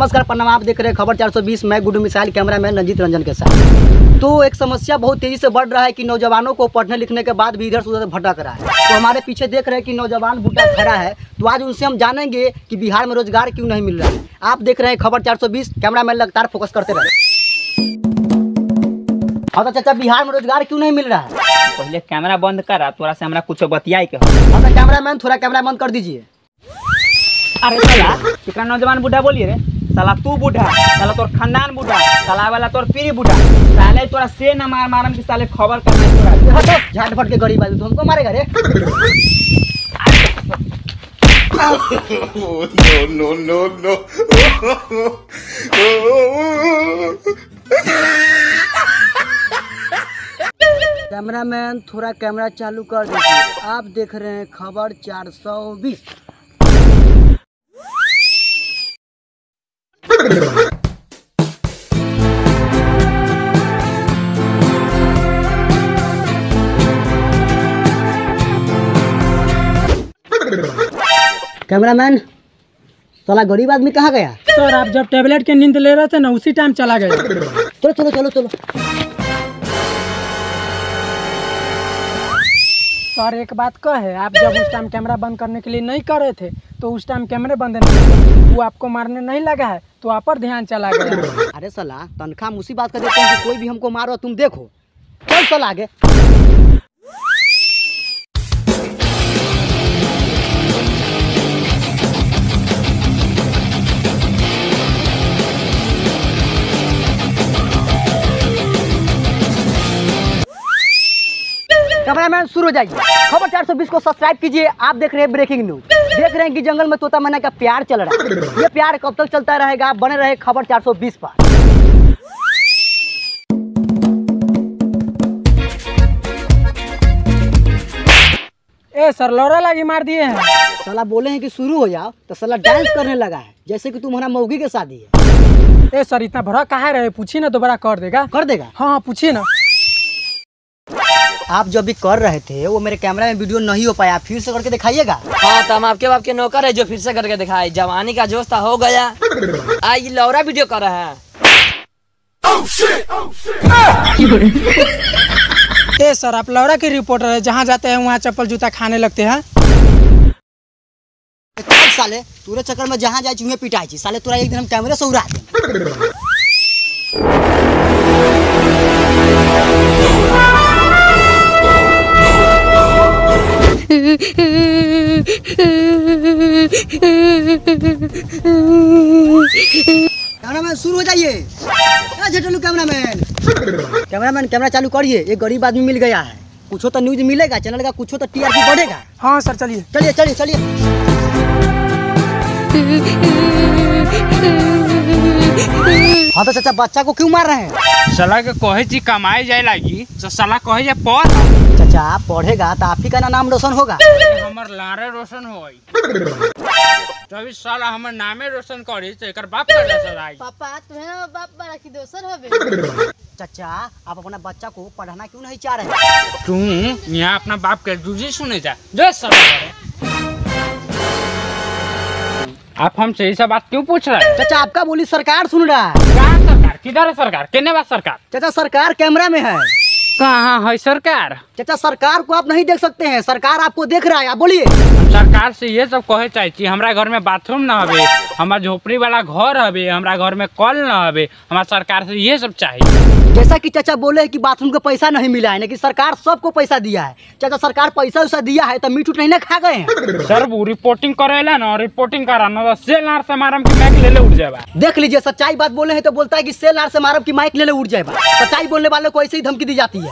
नमस्कार प्रणाम, आप देख रहे हैं खबर 420। मैं Guddu missile, cameraman Ranjit Ranjan के साथ। तो एक समस्या बहुत तेज़ी से बढ़ रहा है कि नौजवानों को पढ़ने लिखने के बाद भी इधर से उधर भटक रहा है। तो हमारे पीछे देख रहे हैं कि नौजवान बूटा खड़ा है, तो आज उनसे हम जानेंगे कि बिहार में रोजगार क्यों नहीं मिल रहा है। आप देख रहे हैं खबर 420, कैमरा मैन लगातार फोकस करते रहे। और चाचा, बिहार में रोजगार क्यों नहीं मिल रहा है? पहले कैमरा बंद कर, थोड़ा सा हमारा कुछ बतियाई के। और कैमरा मैन, थोड़ा कैमरा बंद कर दीजिए। अरे नौजवान बूढ़ा बोलिए रे, साला तू बूढ़ा, साला तोर खानदान बूढ़ा, साला वाला तोर पीढ़ी बूढ़ा, साले तोरा से न मार मारम की साले खबर करना है तोरा। हटो झाट फट के गरीब आदमी, तुमको तो मारेगा रे। No no no no. Cameraman, थोड़ा कैमरा चालू कर दीजिए। आप देख रहे हैं खबर 420। कैमरामैन, साला गरीब आदमी कहाँ गया? सर, आप जब टेबलेट के नींद ले रहे थे ना, उसी टाइम चला गया। चलो चलो चलो चलो। सर, एक बात कहे, आप जब उस टाइम कैमरा बंद करने के लिए नहीं कर रहे थे, तो उस टाइम कैमरे बंद नहीं, वो आपको मारने नहीं लगा है, तो आप पर ध्यान चला गया। अरे साला, तनख्वाह मुसीबत कर देते हैं कि कोई भी हमको मारो, तुम देखो। चल चल आगे। कैमरामैन, शुरू हो जाइए। खबर 420 को सब्सक्राइब कीजिए। आप देख रहे हैं ब्रेकिंग न्यूज। देख रहे हैं कि जंगल में तोता मैना का प्यार चल रहा है। ये प्यार कब तक चलता रहेगा? बने रहे खबर 420 पर। ए सर, लौरा लागी मार दिए हैं। साला बोले हैं कि शुरू हो जाओ, तो साला डांस करने लगा है, जैसे कि तुम्हारा मौगी के शादी है। ए सर, इतना भरा कहाँ रहे? पूछिए ना, दोबारा कर देगा। हाँ, पूछिए ना। आप जो अभी कर रहे थे, वो मेरे कैमरा में वीडियो नहीं हो पाया, फिर से करके दिखाइएगा। हाँ, तो हम आपके बाप के नौकर है जो फिर से करके दिखाए। जवानी का जोश था, हो गया। आज लौरा वीडियो कर रहा है। ए सर, आप लौरा के रिपोर्टर है, जहाँ जाते हैं वहाँ चप्पल जूता खाने लगते हैं। साले तोरे चक्कर में जहाँ जाए चुहे पिटाई छी। साले तोरा एक दिन हम कैमरे से उड़ा दें। कैमरामैन, शुरू हो जाइए। कैमरामैन, कैमरा चालू करिए। एक गरीब आदमी मिल गया है, कुछ तो न्यूज मिलेगा, चैनल का कुछ तो टीआरपी बढ़ेगा। हाँ सर, चलिए चलिए चलिए चलिए। हाँ तो चाचा, बच्चा को क्यों मार रहे हैं? साला के कहे जी कमाए जाए लागी, तो साला कहे जा पढ़। चाचा, आप पढ़ेगा तो आप ही का नाम रोशन होगा। हमार लारे रोशन हो गई, तभी साला हमार नामे रोशन करी। तो एकर बाप का साला पापा, तुम्हें ना बाप बड़ा की दोसर होवे। चाचा, आप अपना बच्चा को पढ़ाना क्यों नहीं चाह रहे? तू यहाँ अपना बाप के दूजी सुने जा। जो आप हमसे ऐसा बात क्यों पूछ रहे हैं? चाचा, आपका बोली सरकार सुन रहा है। सरकार किधर है? सरकार कितने बार? सरकार चाचा, सरकार कैमरा में है। कहाँ है सरकार? चाचा, सरकार को आप नहीं देख सकते हैं, सरकार आपको देख रहा है। आप बोलिए। हम सरकार से ये सब कहे चाहिए, हमारा घर में बाथरूम न हवे, हमारा झोपड़ी वाला घर हवे, हमारा घर में कल न हवे, हमारा सरकार से ये सब चाहिए। जैसा कि चाचा बोले कि बाथरूम का पैसा नहीं मिला है, लेकिन सरकार सबको पैसा दिया है। चाचा, सरकार पैसा वैसा दिया है, तो मीट उठ नहीं ना खा गए हैं। सर, वो रिपोर्टिंग करेला ना, रिपोर्टिंग कराना, सेल नार से मारम की माइक ले उठ जाएगा। देख लीजिए, सच्चाई बात बोले है तो बोलता है कि सेल नार से मारम की माइक ले उठ जाएगा। सच्चाई बोलने वालों को ऐसे ही धमकी दी जाती है।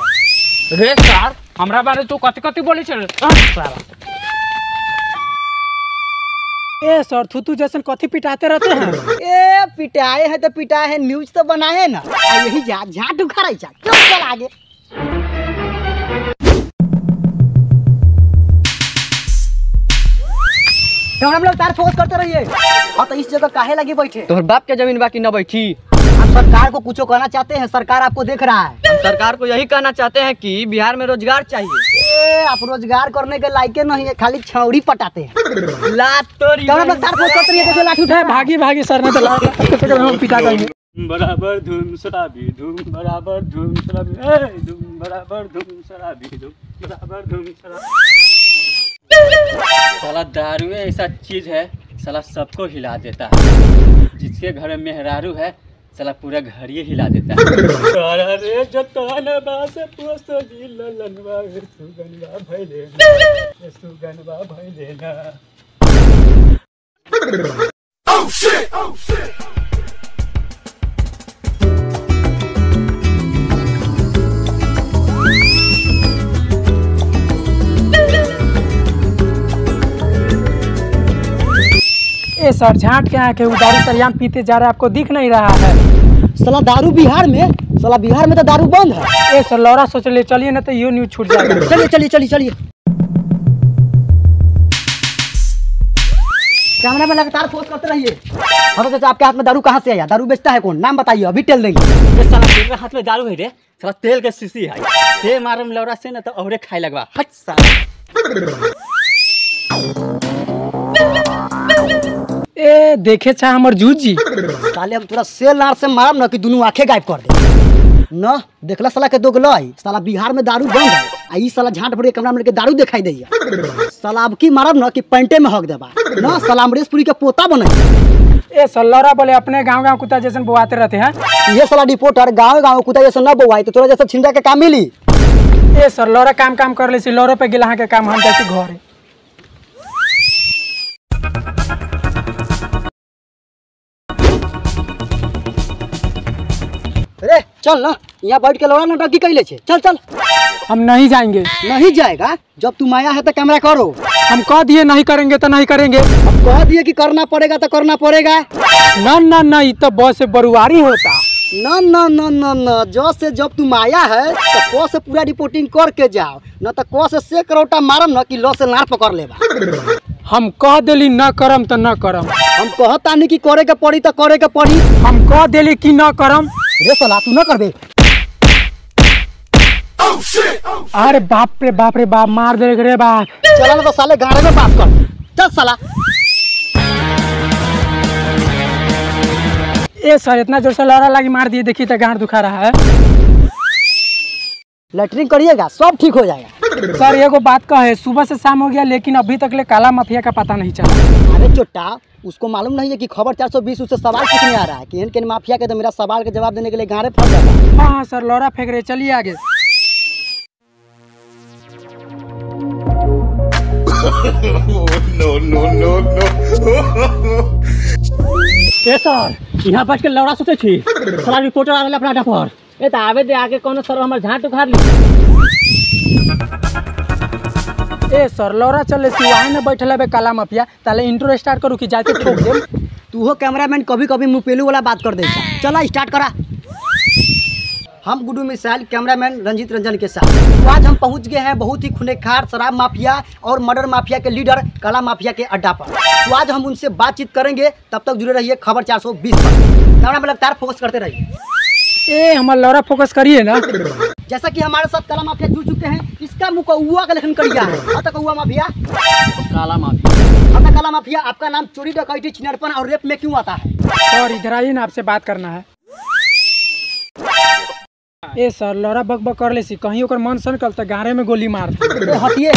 रे सर, हमरा बारे तू कथी कथी बोली चल साला। ए सर, थुतू जैसे कथी पिटाते रहते हैं। ए पिटाए है तो पिटाए है, न्यूज तो बनाए ना, यही जा झाट उखाड़ाई जा। चल चल आगे। हम लोग तार फोकस करते रहिए। और तो इस जगह काहे लगी बैठे? तोहर बाप के जमीन बाकी न बैठी। हम सरकार को कुछ कहना चाहते हैं, सरकार आपको देख रहा है। हम सरकार को यही कहना चाहते हैं कि बिहार में रोजगार चाहिए। आप रोजगार करने के लायक नहीं है, खाली छौड़ी पटाते हैं। लात भागी भागी सर ने तो पिटा करेंगे। बराबर धूम शराबी धूम, बराबर धूम शराबी धूम, बराबर धूम शराबी धूम, बराबर धूम शराबी। साला दारू ऐसा चीज है, साला सबको हिला देता है। जिसके घर में मेहरारू है, साला पूरा घर ही हिला देता है। ए सर झांट के आंखें उदारू सरियाम पीते जा रहा है, आपको दिख नहीं रहा है। साला दारू बिहार में, साला बिहार में तो दारू बंद है। ए सर लौरा सोच ले, चलिए ना तो ये न्यूज छूट जाएगा। चलिए चलिए चलिए चलिए। कैमरा में लगातार फोर्स करते रहिए। अरे चाचा आपके हाथ में दारू कहाँ से आया? दारू बेचता है कौन? नाम बताइए अभी टेल देंगे। ये साला तेरे हाथ में दारू है रे, साला तेल के शीशी है। हे मारम लौरा से ना तो औरे खाए लगवा। हट साला ए देखे छा हमर जूजी। साले हम तोरा से लार से मारब ना कि दोनों आंखें गायब कर दे न। देखला साला के दोगलई, साला बिहार में दारू बंद है आ ई साला झांट भर के कमरा में के दारू दिखाई दैया। साला अब की मारब ना कि पैंटे में हक देबा न। साला अमरीश पुरी के पोता बन। ए सल्लरा बोले अपने गांव गांव कुत्ता जैसन बोवाते रहते हैं। ये साला रिपोर्टर गांव गांव कुत्ता जैसन ना बोवाई तो तोरा जैसा छिंदा के काम मिली। ए सर लौरा काम काम कर ले सी, लौरा पे गिलाहा के काम हम जैसे घर। अरे चल ना, यहाँ बैठ के लौड़ा नाटक कैले छे। चल चल। हम नहीं जाएंगे। नहीं जाएगा? जब तुम आया है तो कैमरा करो। हम कह दिए नहीं करेंगे तो नहीं करेंगे। हम कह दिए कि करना पड़ेगा तो करना पड़ेगा। ना ना ना ये तो बस से बरुआरी होता। ना ना ना ना ना जब से जब तुम आया है तो को से पूरा रिपोर्टिंग करके जाओ न तो को से करौटा मारम न कि लो से लार पकड़ लेबा। हम कह दिली न करम तो न करम। हम कहता नहीं कि करे के पड़ी तो करे के पड़ी। हम कह दिली कि न करम। रे साला तू ना करबे। अरे बाप रे बाप रे बाप, मार दे रे बाप। चला ना तो साले गाड़ी में बात कर। चल साला। ए सर इतना जोर से लौरा लगी मार दिए, देखिए तो गांड दुखा रहा है। लेटरिंग करिएगा सब ठीक हो जाएगा। सर एगो बात कहे, सुबह से शाम हो गया लेकिन अभी तक ले काला माफिया का पता नहीं चला। अरे चोटा उसको मालूम नहीं है कि खबर 420 उससे सवाल पूछने आ रहा है कि इनके माफिया के तो मेरा सवाल का जवाब देने के लिए गारे फंस गया। हाँ हाँ सर लौरा फेंक रहे, चलिए आगे। सर यहाँ बैठ के लौरा सोचे छी, सारा रिपोर्टर आ रहा अपना डफर। ए तो आवे दे आगे, कोनो सर हमार झांट उखाड़ ली। ए सर लौरा चले सिवाय में बैठल है काला माफिया, ताले इंट्रो स्टार्ट करू कि जाके ठोक दे। तू हो कैमरामैन, कभी कभी मुँह पेलू वाला बात कर दे। चला स्टार्ट करा। हम गुड्डू मिसाइल कैमरामैन रंजित रंजन के साथ तो आज हम पहुंच गए हैं बहुत ही खुनेखार शराब माफिया और मर्डर माफिया के लीडर काला माफिया के अड्डा पर। तो आज हम उनसे बातचीत करेंगे, तब तक जुड़े रहिए खबर 420 पर। कैमरा में लगातार फोकस करते रहिए। ए हमारा लौरा फोकस करिए ना। जैसा कि हमारे साथ काला माफिया जुड़ चुके हैं, इसका मुकौवा का लेखन करिया है। अतः कौवा माफिया काला माफिया। अतः काला माफिया आपका नाम चोरी डकैती छिनरपन और रेप में क्यों आता है? और इधर आइए ना, आपसे बात करना है। ए सर लौरा बकबक कर ले सी, कहीं ओकर मन सन कल तक गारे में गोली मार। ए हटिए,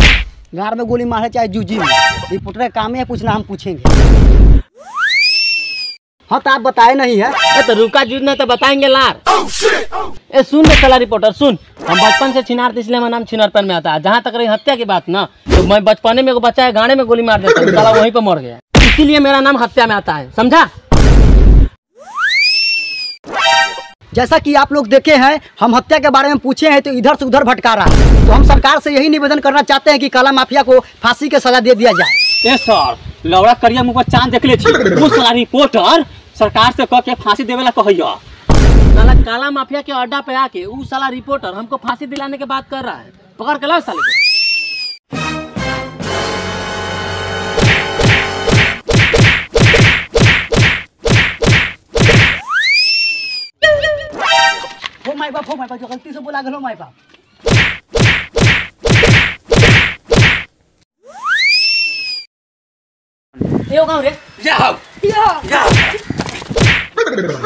गार में गोली मारे चाहे जूजी में, रिपोर्टर का काम है पूछना, हम पूछेंगे। हाँ तो आप बताए नहीं है। ए तो रुका जूजने तो बताएंगे लार। ए सुन ले साला रिपोर्टर सुन, हम बचपन से छिनार थे इसलिए मेरा नाम छिनारपन में आता है। जहाँ तक रही हत्या की बात ना, तो मैं बचपने में बच्चा है गाने में गोली मार देता, साला वहीं पर मर गया, इसीलिए मेरा नाम हत्या में आता है, समझा? जैसा कि आप लोग देखे हैं, हम हत्या के बारे में पूछे हैं तो इधर से उधर भटका रहा है। तो हम सरकार से यही निवेदन करना चाहते हैं कि काला माफिया को फांसी की सजा दे दिया जाए। ए सर लौरा करिया मुँह पर चांद देख ले छी, वो सारा रिपोर्टर सरकार से कह के फांसी देवेला कहिया। साला काला माफिया के अड्डा पे आके वो साला रिपोर्टर हमको फांसी दिलाने की बात कर रहा है, पकड़ के लाओ साले को। बाप हो, माय बाप जो गलती से बोला गलो माय बाप। ए ओ गांव रे, जा आओ, जा।